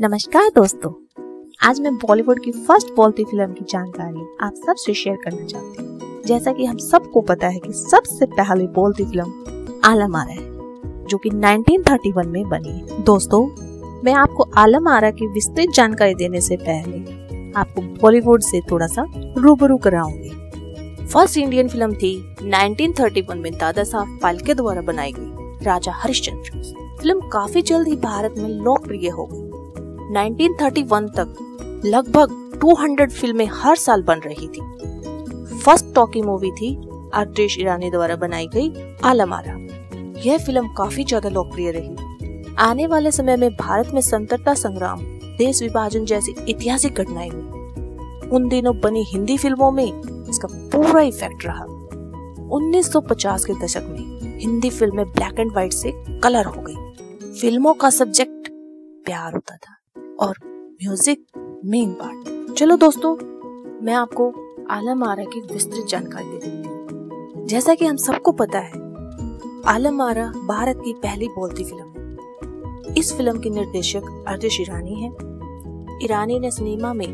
नमस्कार दोस्तों, आज मैं बॉलीवुड की फर्स्ट बोलती फिल्म की जानकारी आप सब से शेयर करना चाहती हूँ। जैसा कि हम सबको पता है कि सबसे पहली बोलती फिल्म आलम आरा है, जो कि 1931 में बनी है। दोस्तों, मैं आपको आलम आरा की विस्तृत जानकारी देने से पहले आपको बॉलीवुड से थोड़ा सा रूबरू कराऊंगी। फर्स्ट इंडियन फिल्म थी 1931 में दादा साहब फाल्के द्वारा बनाई गई राजा हरिश्चंद्र। फिल्म काफी जल्द ही भारत में लोकप्रिय हो गई। 1931 तक लगभग 200 फिल्में हर साल बन रही थी। फर्स्ट टॉकी मूवी थी अर्देश ईरानी द्वारा बनाई गई आलम आरा। यह फिल्म काफी ज्यादा लोकप्रिय रही। आने वाले समय में भारत में स्वतंत्रता संग्राम, देश विभाजन जैसी ऐतिहासिक घटनाएं हुई। उन दिनों बनी हिंदी फिल्मों में इसका पूरा इफेक्ट रहा। 1950 के दशक में हिंदी फिल्में ब्लैक एंड व्हाइट से कलर हो गई। फिल्मों का सब्जेक्ट प्यार होता था और म्यूजिक मेन पार्ट। चलो दोस्तों, मैं आपको आलम आरा की विस्तृत जानकारी दे देती हूँ। जैसा कि हम सबको पता है, आलम आरा भारत की पहली बोलती फिल्म है। इस फिल्म के निर्देशक अर्देश ईरानी हैं। ईरानी ने सिनेमा में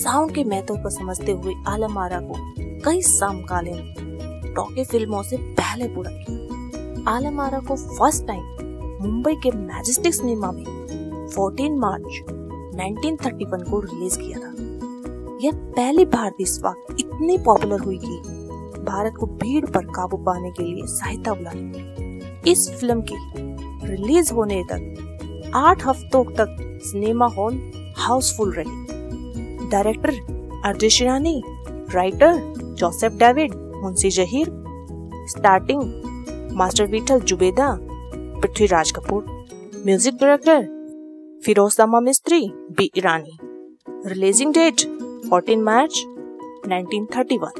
साउंड के महत्व को समझते हुए आलम आरा को कई समकालीन टॉकी फिल्मों से पहले पूरा किया। आलम आरा को फर्स्ट टाइम मुंबई के मैजेस्टिक सिनेमा में 14 मार्च 1931 को रिलीज किया था। यह पहली भारतीय फिल्म इतनी पॉपुलर हुई कि भारत को भीड़ पर काबू पाने के लिए सहायता बुलाई। इस फिल्म की रिलीज होने तक 8 हफ्तों तक सिनेमा हॉल हाउसफुल रही। Director Ardeshir Irani, writer Joseph David, Munshi Zaheer, starting master Vithal Zubeida, Prithviraj Kapoor, music director फिरोजामा Mistry B Irani. Releasing date 14 March 1931।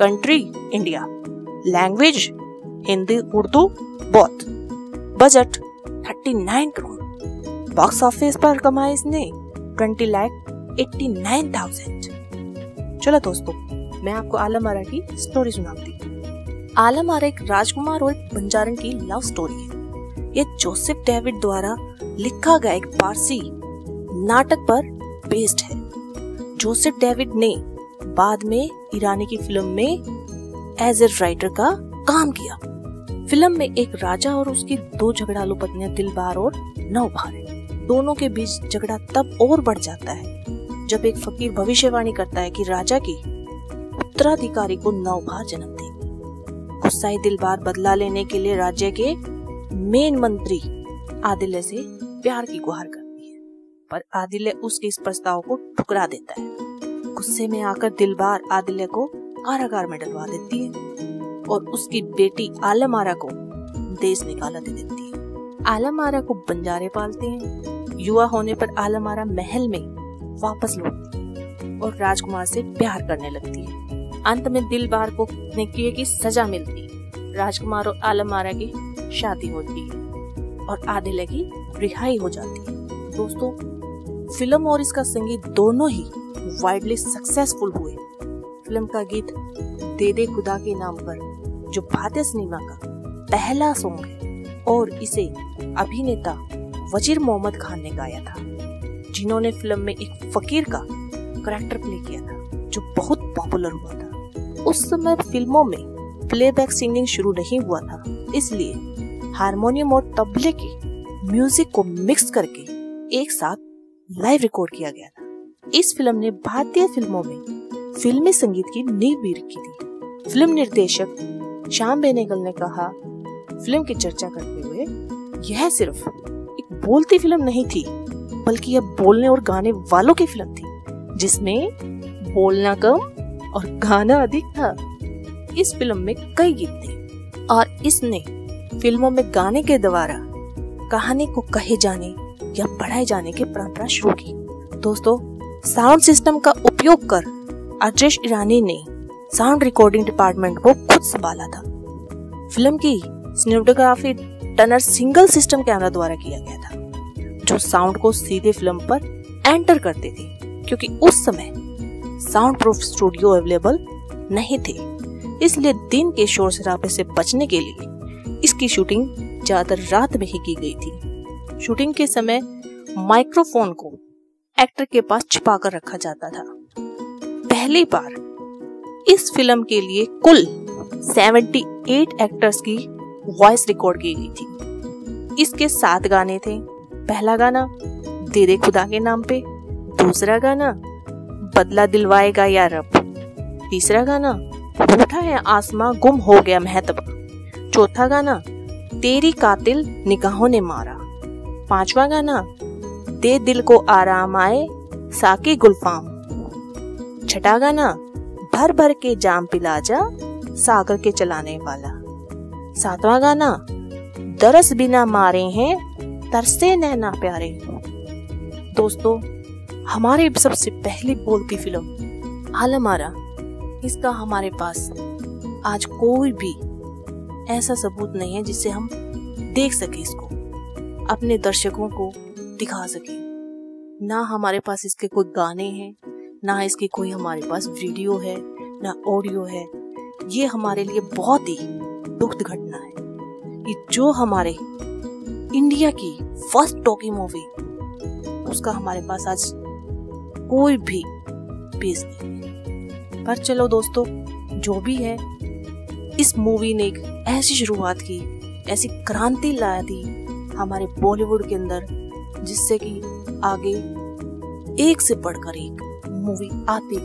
Country India. Language Hindi Urdu both. Budget 39 crore. Box office पर कमाई इसने 20,89,000। चलो दोस्तों, मैं आपको आलम आरा की स्टोरी सुनाती हूँ। आलम आरा एक राजकुमार और एक बंजारन की लव स्टोरी है। यह जोसेफ डेविड द्वारा लिखा गया एक पारसी नाटक पर बेस्ड है। जोसेफ डेविड ने बाद में ईरानी की फिल्म में एज ए राइटर का काम किया। फिल्म में एक राजा और उसकी दो झगड़ालू पत्नियां दिलबार और नौबहार है। दोनों के बीच झगड़ा तब और बढ़ जाता है जब एक फकीर भविष्यवाणी करता है कि राजा की उत्तराधिकारी को नौबहार जन्म देगी। गुस्साई दिलबार बदला लेने के लिए राज्य के मेन मंत्री आदिले से प्यार की गुहार करती है, पर आदिले उसके इस प्रस्ताव को ठुकरा देता है। गुस्से में आकर दिलबार आदिले को कारागार में डलवा देती है और उसकी बेटी आलम आरा को देश निकाला दे देती है। आलम आरा को बंजारे पालते हैं। युवा होने पर आलम आरा महल में वापस लौटती है और राजकुमार से प्यार करने लगती है। अंत में दिलबार को अपने किए की सजा मिलती है। राजकुमार और आलम आरा की शादी होती है और आदिले की रिहाई हो जाती है। दोस्तों, फिल्म और इसका संगीत दोनों ही वाइडली सक्सेसफुल हुए। फिल्म का गीत दे दे खुदा के नाम पर, जो भारतीय सिनेमा का पहला सॉन्ग है, और इसे अभिनेता वजीर मोहम्मद खान ने गाया था, जिन्होंने फिल्म में एक फकीर का कैरेक्टर प्ले किया था, जो बहुत पॉपुलर हुआ था। उस समय फिल्मों में प्लेबैक सिंगिंग शुरू नहीं हुआ था, इसलिए हारमोनियम और तबले के म्यूजिक को मिक्स करके एक साथ लाइव रिकॉर्ड किया गया था। इस फिल्म ने भारतीय फिल्मों में फिल्मी संगीत की नींव भी रखी थी। फिल्म निर्देशक श्याम बेनेगल ने कहा, फिल्म की चर्चा करते हुए, यह सिर्फ एक बोलती फिल्म नहीं थी, बल्कि यह बोलने और गाने वालों की फिल्म थी, जिसमें बोलना कम और गाना अधिक था। इस फिल्म में कई गीत थे और इसने फिल्मों में गाने के द्वारा कहानी को कहे जाने या पढ़ाए जाने की परंपरा शुरू की। दोस्तों, साउंड सिस्टम का उपयोग कर अर्देश ईरानी ने साउंड रिकॉर्डिंग डिपार्टमेंट को खुद संभाला था। फिल्म की सिनेमेटोग्राफी टनर सिंगल सिस्टम कैमरा द्वारा किया गया था, जो साउंड को सीधे फिल्म पर एंटर करते थे, क्योंकि उस समय साउंड प्रूफ स्टूडियो अवेलेबल नहीं थे। इसलिए दिन के शोर शराबे से बचने के लिए इसकी शूटिंग ज्यादातर रात में ही की गई थी। शूटिंग के समय माइक्रोफोन को एक्टर के पास छिपा कर रखा जाता था। पहली बार इस फिल्म के लिए कुल 78 एक्टर्स की वॉइस रिकॉर्ड की गई थी। इसके 7 गाने थे। पहला गाना दे दे खुदा के नाम पे, दूसरा गाना बदला दिलवाएगा या रब, तीसरा गाना रूठा है आसमां गुम हो गया महतबा, चौथा गाना तेरी कातिल निगाहों ने मारा, पांचवा गाना दे दिल को आराम आए साकी गुलफाम, छठा गाना भर भर के जाम पिला जा सागर के चलाने वाला, सातवां गाना दरस बिना मारे हैं तरसे नैना प्यारे। दोस्तों, हमारे सबसे पहली बोलती फिल्म आलम आरा, इसका हमारे पास आज कोई भी ऐसा सबूत नहीं है जिससे हम देख सके, इसको अपने दर्शकों को दिखा सके। ना हमारे पास इसके कोई गाने हैं, ना इसकी कोई हमारे पास वीडियो है, ना ऑडियो है। ये हमारे लिए बहुत ही दुखद घटना है कि जो हमारे इंडिया की फर्स्ट टॉकी मूवी, उसका हमारे पास आज कोई भी पेश नहीं। पर चलो दोस्तों, जो भी है, इस मूवी ने एक ऐसी शुरुआत की, ऐसी क्रांति ला दी हमारे बॉलीवुड के अंदर, जिससे कि आगे एक से बढ़कर एक मूवी आती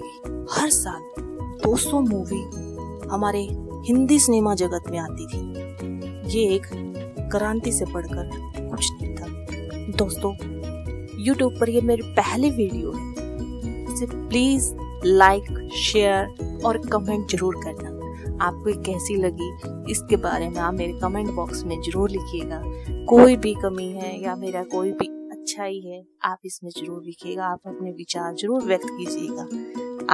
गई। हर साल 200 मूवी हमारे हिंदी सिनेमा जगत में आती थी। ये एक क्रांति से बढ़कर कुछ नहीं था। दोस्तों, YouTube पर ये मेरी पहली वीडियो है, इसे प्लीज लाइक, शेयर और कमेंट जरूर करना। आपको कैसी लगी इसके बारे में आप मेरे कमेंट बॉक्स में जरूर लिखिएगा। कोई भी कमी है या मेरा कोई भी अच्छाई है, आप इसमें जरूर लिखिएगा। आप अपने विचार जरूर व्यक्त कीजिएगा।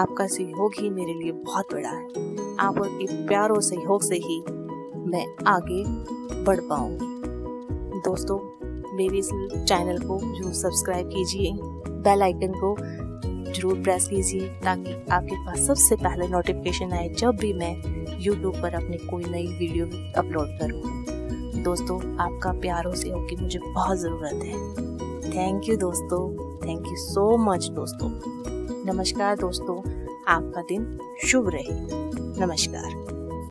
आपका सहयोग ही मेरे लिए बहुत बड़ा है। आपके प्यार और सहयोग से ही मैं आगे बढ़ पाऊंगी। दोस्तों, मेरे इस चैनल को जरूर सब्सक्राइब कीजिए, बेल आइकन को जरूर प्रेस कीजिए, ताकि आपके पास सबसे पहले नोटिफिकेशन आए जब भी मैं YouTube पर अपनी कोई नई वीडियो अपलोड करूँ। दोस्तों, आपका प्यार और सहयोग की मुझे बहुत ज़रूरत है। थैंक यू दोस्तों, थैंक यू सो मच दोस्तों। नमस्कार दोस्तों, आपका दिन शुभ रहे। नमस्कार।